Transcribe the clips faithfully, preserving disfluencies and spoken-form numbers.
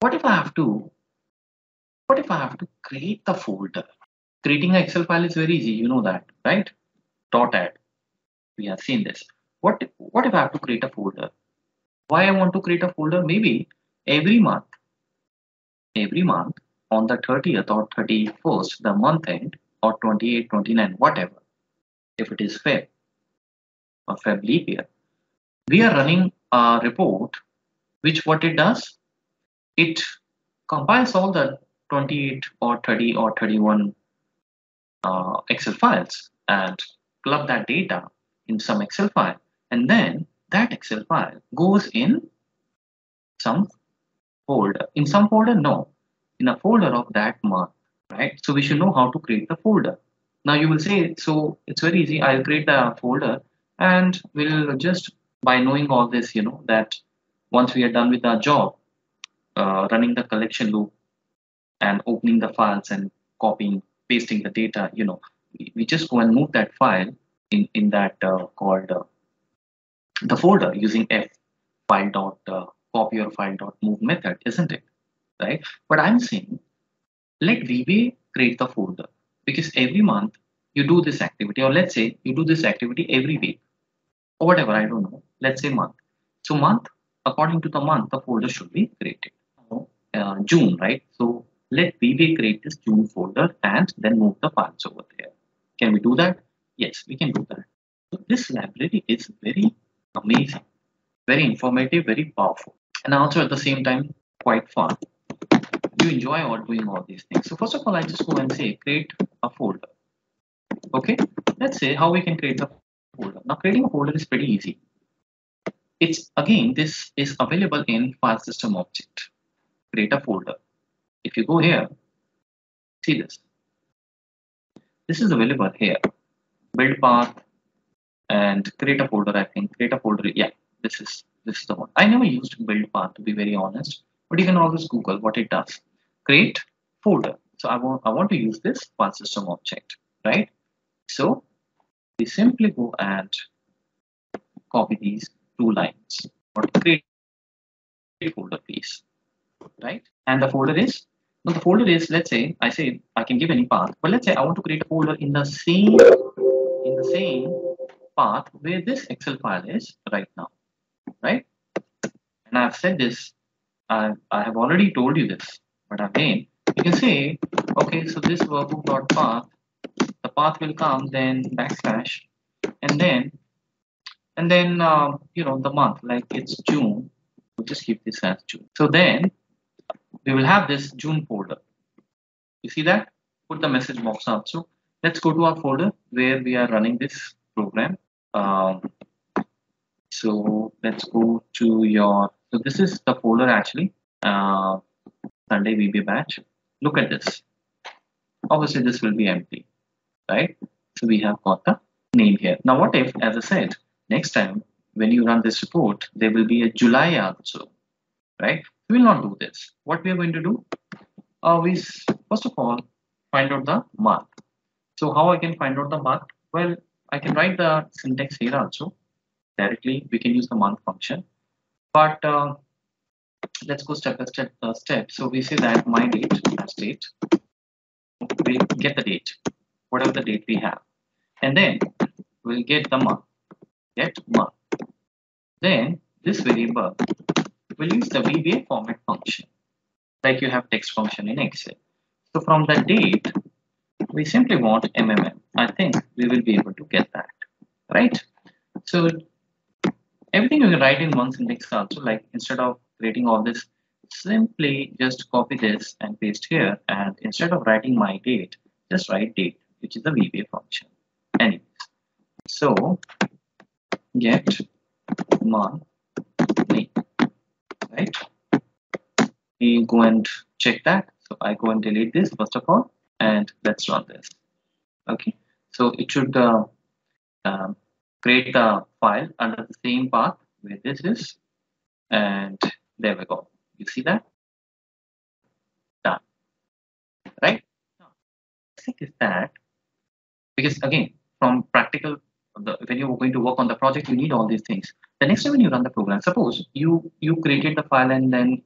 What if I have to, what if I have to create the folder? Creating an Excel file is very easy, you know that, right? Dot add, we have seen this. What, what if I have to create a folder? Why I want to create a folder? Maybe every month, every month on the thirtieth or thirty-first, the month end, or twenty-eight, twenty-nine, whatever, if it is Feb or Feb leap year, we are running a report, which what it does, it compiles all the twenty-eight or thirty or thirty-one uh, Excel files and club that data in some Excel file, and then that Excel file goes in some folder. In some folder, no, in a folder of that month, right? So we should know how to create the folder. Now you will say, so it's very easy. I'll create the folder and we'll just, by knowing all this, you know, that once we are done with our job, uh, running the collection loop and opening the files and copying, pasting the data, you know, we, we just go and move that file in, in that uh, called uh, the folder using F file dot uh, copy or file dot move method, isn't it? Right? But I'm saying, let V B A create the folder, because every month you do this activity, or let's say you do this activity every week or whatever, I don't know, let's say month. So month, according to the month, the folder should be created. Uh, June, right? So let V B A create this June folder and then move the files over there. Can we do that? Yes, we can do that. So this library is very amazing, very informative, very powerful, and also at the same time, quite fun. You enjoy all doing all these things. So first of all, I just go and say, create a folder. Okay, let's say how we can create the folder. Now creating a folder is pretty easy. It's again, this is available in file system object, create a folder. If you go here, see this, this is available here, build path and create a folder. I think create a folder. Yeah, this is, this is the one. I never used build path to be very honest, but you can always Google what it does. Create folder. So I want, I want to use this file system object, right? So we simply go and copy these two lines or create folder piece, right? And the folder is, well, the folder is, let's say, I say I can give any path, but let's say I want to create a folder in the same, in the same path where this Excel file is right now, right? And I've said this, I, I have already told you this, but again, you can say, okay, so this workbook.path, the path will come, then backslash, and then, and then, uh, you know, the month, like it's June, we'll just keep this as June. So then we will have this June folder. You see that? Put the message box out. So let's go to our folder where we are running this program. Um, so let's go to your, so this is the folder actually, uh, Sunday V B A batch. Look at this. Obviously this will be empty, right? So we have got the name here. Now what if, as I said, next time when you run this report, there will be a July also, right? We will not do this. What we are going to do, uh, we first of all find out the month. So how I can find out the month? Well, I can write the syntax here also. Directly, we can use the month function. But uh, let's go step by step. Uh, step. So we say that my date as date, we get the date, whatever the date we have, and then we'll get the month. Get month. Then this variable will use the V B A format function, like you have text function in Excel. So from the date, we simply want M M M. I think we will be able to get that, right? So everything you can write in one syntax also, like instead of creating all this, simply just copy this and paste here. And instead of writing my date, just write date, which is the V B A function. Anyways, so get month name, right? We go and check that. So I go and delete this first of all, and let's run this. Okay, so it should uh, uh, create the file under the same path where this is, and there we go. You see that? Done. Right? Now, the thing is that, because again, from practical, the, when you're going to work on the project, you need all these things. The next time when you run the program, suppose you, you created the file and then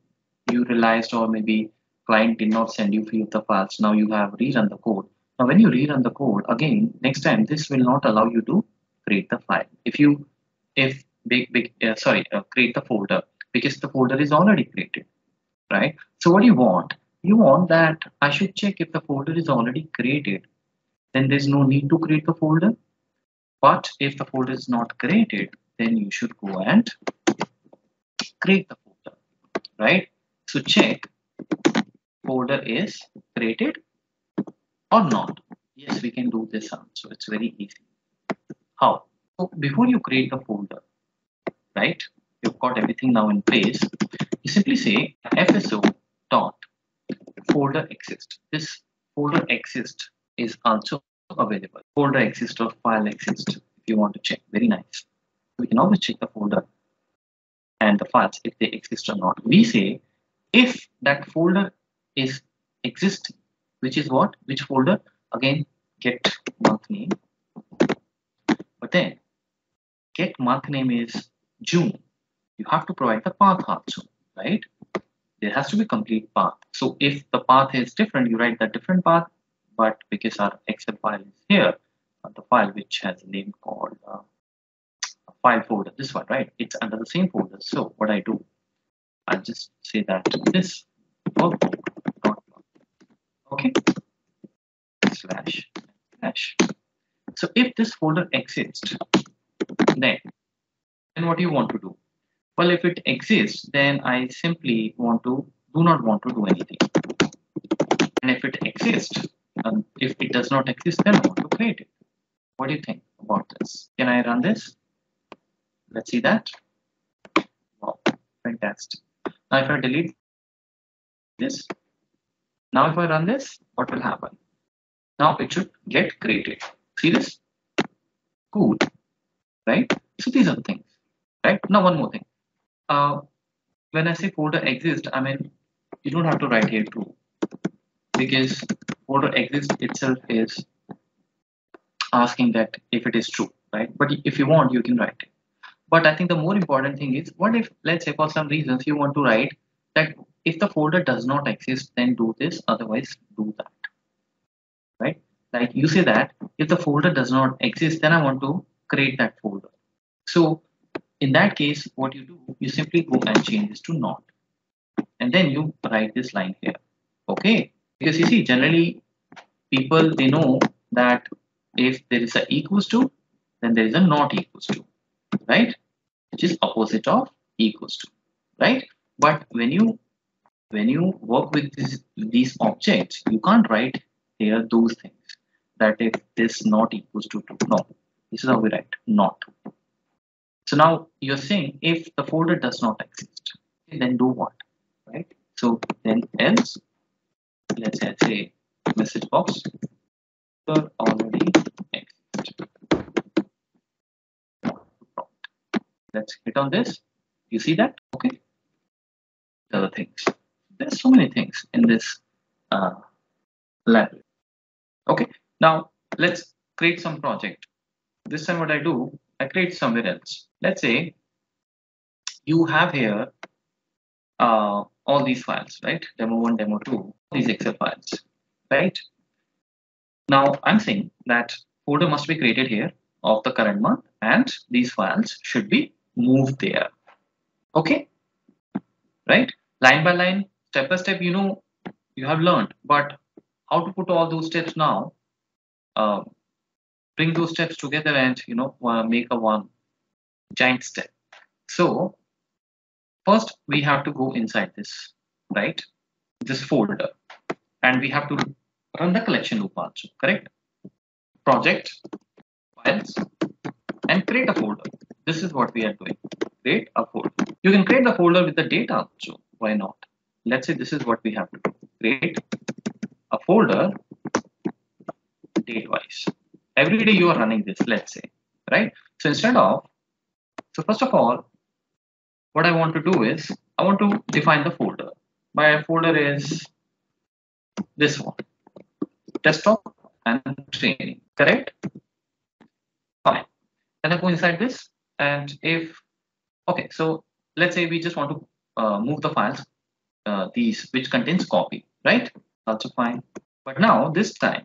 you realized, or maybe client did not send you few of the files. Now you have rerun the code. Now when you rerun the code again, next time this will not allow you to create the file. If you, if big, big, uh, sorry, uh, create the folder, because the folder is already created, right? So what do you want? You want that I should check if the folder is already created, then there's no need to create the folder. But if the folder is not created, then you should go and create the folder, right? So check folder is created or not. Yes, we can do this one. So it's very easy. How? So before you create the folder, right? You've got everything now in place. You simply say fso dot folder exist. This folder exist is also available. Folder exist or file exist if you want to check. Very nice. We can always check the folder and the files if they exist or not. We say if that folder is existing, which is what? Which folder? Again, get month name. But then get month name is June. You have to provide the path also, right? There has to be complete path. So if the path is different, you write the different path. But because our Excel file is here, the file which has a name called uh, file folder, this one, right? It's under the same folder. So what I do, I'll just say that this workbook dot okay slash slash. So if this folder exists, then then what do you want to do? Well, if it exists, then I simply want to do not want to do anything. And if it exists, and if it does not exist, then I want to create it. What do you think about this? Can I run this? Let's see that. Wow, fantastic. Now if I delete this, now if I run this, what will happen? Now it should get created. See this? Cool, right? So these are the things, right? Now one more thing. Uh, when I say folder exist, I mean, you don't have to write here true, because folder exist itself is asking that if it is true, right? But if you want, you can write it. But I think the more important thing is, what if, let's say for some reasons you want to write that if the folder does not exist, then do this, otherwise do that, right? Like you say that if the folder does not exist, then I want to create that folder. So in that case, what you do, you simply go and change this to not, and then you write this line here, okay? Because you see, generally people, they know that if there is a equals to, then there is a not equals to, right? Which is opposite of equals to, right? But when you when you work with this, these objects, you can't write here those things that if this not equals to true. No, this is how we write not. So now you're saying if the folder does not exist, then do what, right? So then else, let's say message box already exists. Let's hit on this. You see that? Okay. The other things. There's so many things in this uh, library. Okay. Now let's create some project. This time what I do, I create somewhere else. Let's say you have here uh, all these files, right? Demo one, demo two, these Excel files, right? Now I'm saying that folder must be created here of the current month and these files should be moved there. Okay, right? Line by line, step by step, you know, you have learned, but how to put all those steps now, uh, bring those steps together and, you know, uh, make a one giant step. So first we have to go inside this, right? This folder, and we have to run the collection loop also, correct? Project, files, and create a folder. This is what we are doing. Create a folder. You can create the folder with the data also. Why not? Let's say this is what we have to do. Create a folder date-wise. Every day you are running this, let's say, right? So instead of, so first of all, what I want to do is, I want to define the folder. My folder is this one. Desktop and training, correct? Fine. Then I go inside this, and if okay, so let's say we just want to uh, move the files uh, these, which contains copy, right? Also fine. But now this time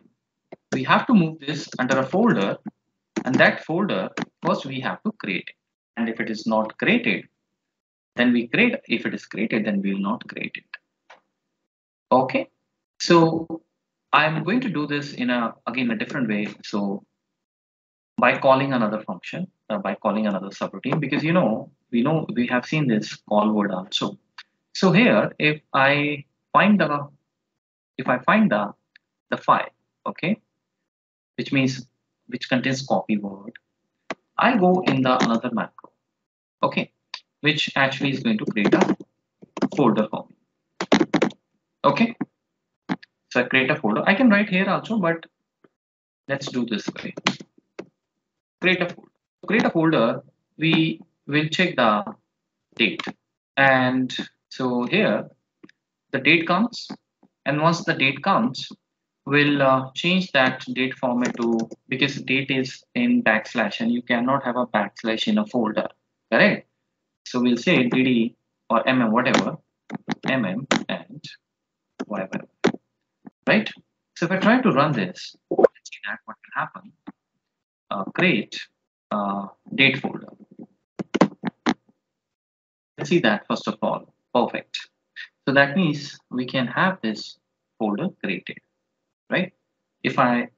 we have to move this under a folder, and that folder first we have to create. And if it is not created, then we create. If it is created, then we will not create it. Okay. So I'm going to do this in a, again, a different way. So by calling another function, uh, by calling another subroutine, because you know, we know we have seen this call word also. So here, if I find the, if I find the, the file, okay, which means, which contains copy word, I go in the another macro, okay, which actually is going to create a folder for me, okay. So I create a folder. I can write here also, but let's do this way. Create a folder. To create a folder, we will check the date. And so here, the date comes. And once the date comes, we'll uh, change that date format to, because date is in backslash and you cannot have a backslash in a folder, correct? So we'll say dd or mm, whatever, mm and whatever. Right? So if I try to run this, let's see that what will happen. Uh, create uh, date folder. Let's see that first of all. Perfect. So that means we can have this folder created, right? If I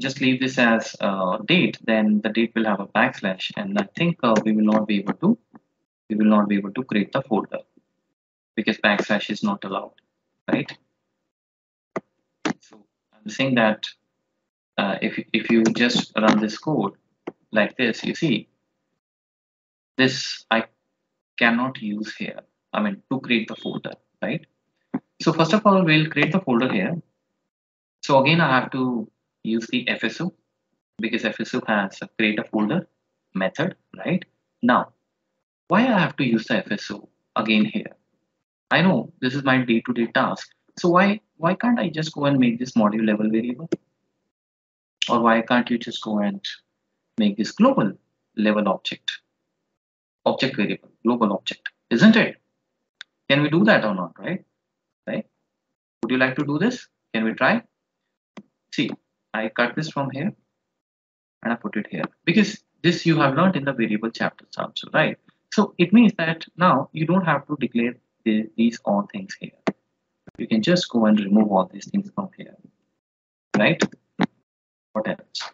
just leave this as uh, date, then the date will have a backslash, and I think uh, we will not be able to we will not be able to create the folder because backslash is not allowed, right? So I'm saying that uh, if, if you just run this code like this, you see, this I cannot use here. I mean, to create the folder, right? So first of all, we'll create the folder here. So again, I have to use the F S O because F S O has a create a folder method, right? Now, why I have to use the F S O again here? I know this is my day-to-day task. So why, why can't I just go and make this module level variable? Or why can't you just go and make this global level object? Object variable, global object, isn't it? Can we do that or not, right? Right? Would you like to do this? Can we try? See, I cut this from here and I put it here. Because this you have learned in the variable chapters also, right? So it means that now you don't have to declare the, these all things here. You can just go and remove all these things from here, right? What else?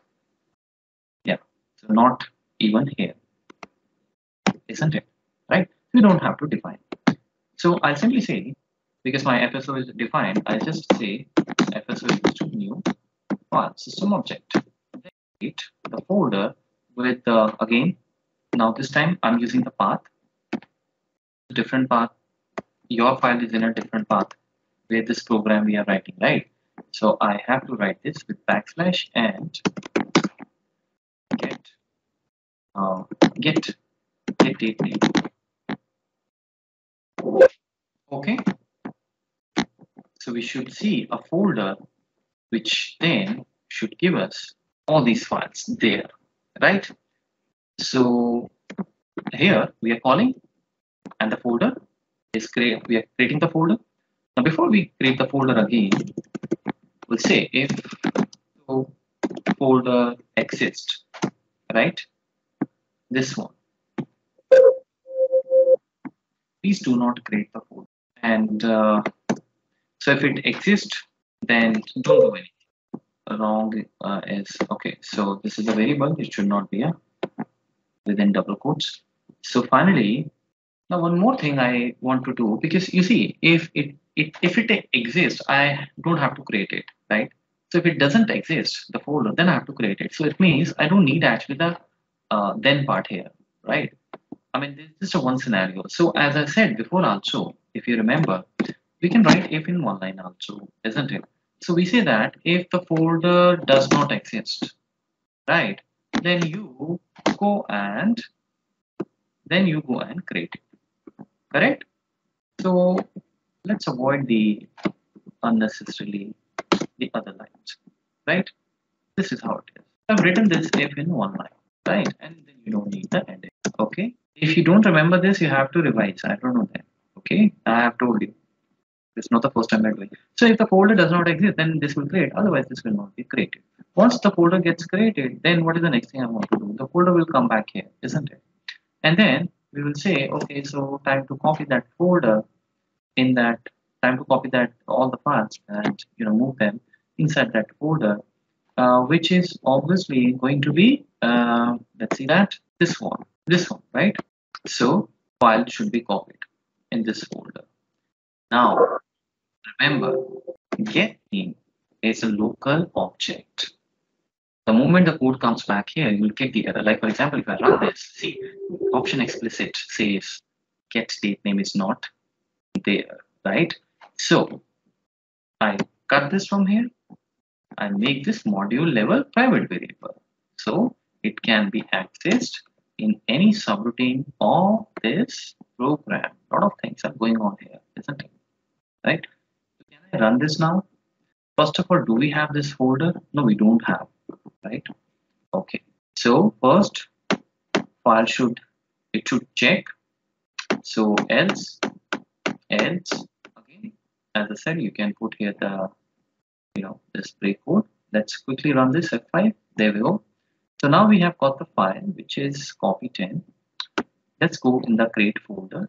Yeah, so not even here, isn't it? Right? You don't have to define. So I'll simply say, because my F S O is defined, I'll just say F S O is to new file system object. Create the folder with uh, again. Now this time I'm using the path, different path. Your file is in a different path where this program we are writing, right? So I have to write this with backslash and get uh, get get date name. Okay. So we should see a folder which then should give us all these files there, right? So here we are calling, and the folder is create. We are creating the folder. Now, before we create the folder again, we'll say if so folder exists, right? This one. Please do not create the folder. And uh, so if it exists, then don't do anything. Wrong uh, is okay. So this is a variable. It should not be a within double quotes. So finally, now one more thing I want to do, because you see, if it It, if it exists, I don't have to create it, right? So if it doesn't exist, the folder, then I have to create it. So it means I don't need actually the uh, then part here, right? I mean, this is just a one scenario. So as I said before also, if you remember, we can write if in one line also, isn't it? So we say that if the folder does not exist, right? Then you go and, then you go and create it, correct? So let's avoid the unnecessarily the other lines, right? This is how it is. I've written this if in one line, right? And then you don't need the end. Okay. If you don't remember this, you have to revise. I don't know that. Okay. I have told you. It's not the first time I'm doing. So if the folder does not exist, then this will create. Otherwise, this will not be created. Once the folder gets created, then what is the next thing I want to do? The folder will come back here, isn't it? And then we will say, okay, so time to copy that folder in that, time to copy that all the files and you know move them inside that folder, uh, which is obviously going to be, uh, let's see that, this one, this one, right? So file should be copied in this folder. Now, remember, get name is a local object. The moment the code comes back here, you will get the error. Like for example, if I run this, see, option explicit says get date name is not there, right? So I cut this from here. I make this module level private variable, so it can be accessed in any subroutine of this program. A lot of things are going on here, isn't it? Right? Can I run this now? First of all, do we have this folder? No, we don't have. Right? Okay. So first, file should it should check. So else, else. Okay. As I said, you can put here the you know this breakcode. Let's quickly run this F five. There we go. So now we have got the file which is copy ten. Let's go in the create folder,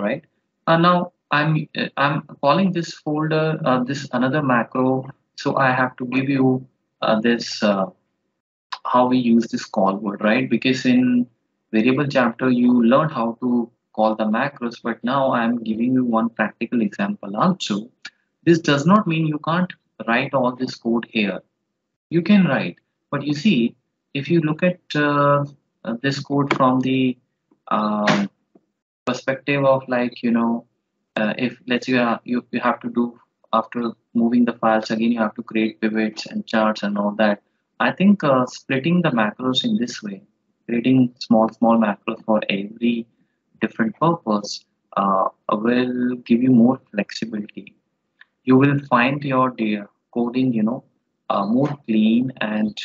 right? And uh, now I'm uh, I'm calling this folder uh, this another macro. So I have to give you uh, this uh, how we use this call word, right? Because in variable chapter you learned how to call the macros, but now I'm giving you one practical example also. This does not mean you can't write all this code here. You can write, but you see, if you look at uh, this code from the uh, perspective of like you know. Uh, if let's say you, uh, you, you have to do after moving the files again, you have to create pivots and charts and all that. I think uh, splitting the macros in this way, creating small, small macros for every different purpose uh, will give you more flexibility. You will find your coding, you know, uh, more clean, and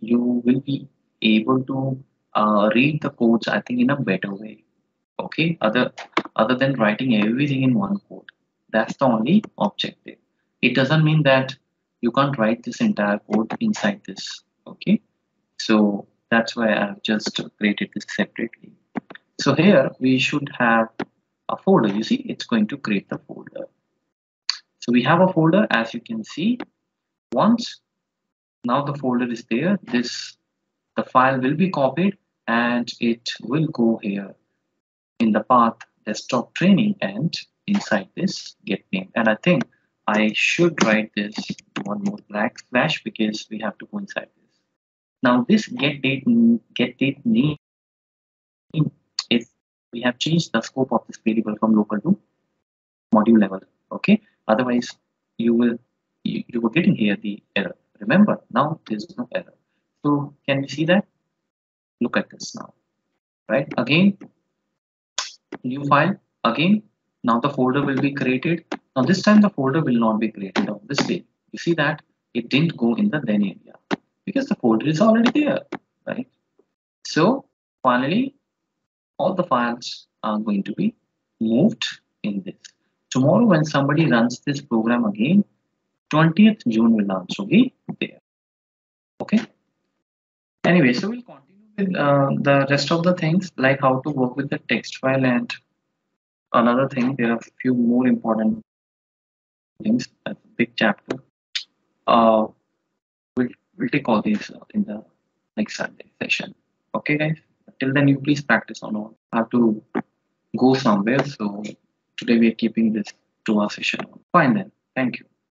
you will be able to uh, read the codes, I think, in a better way. Okay, other other than writing everything in one code. That's the only objective. It doesn't mean that you can't write this entire code inside this. Okay, so that's why I've just created this separately. So here we should have a folder. You see, it's going to create the folder. So we have a folder, as you can see. Once now the folder is there, this the file will be copied and it will go here in the path desktop training and inside this get name. And I think I should write this one more black slash because we have to go inside this. Now this get date get date name is we have changed the scope of this variable from local to module level. Okay. Otherwise you will you, you were getting here the error. Remember, now there's no error. So can you see that? Look at this now. Right? Again. New file again. Now the folder will be created. Now this time the folder will not be created, obviously. You see that it didn't go in the then area because the folder is already there, right? So finally, all the files are going to be moved in this. Tomorrow, when somebody runs this program again, twentieth June will also be there. Okay. Anyway, so we'll continue. Uh, the rest of the things, like how to work with the text file and another thing, there are a few more important things. That's a big chapter. Uh, we'll, we'll take all these in the next Sunday session. Okay, guys. Till then, you please practice on all. I have to go somewhere, so today we are keeping this two hour session. Fine then. Thank you.